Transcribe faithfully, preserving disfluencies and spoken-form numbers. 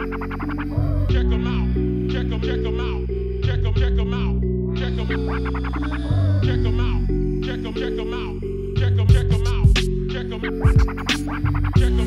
Check them out. Check them, check them out. Check them, check them out. Check them. Check them out. Check them, check them out. Check them, check them out. Check them. Check them.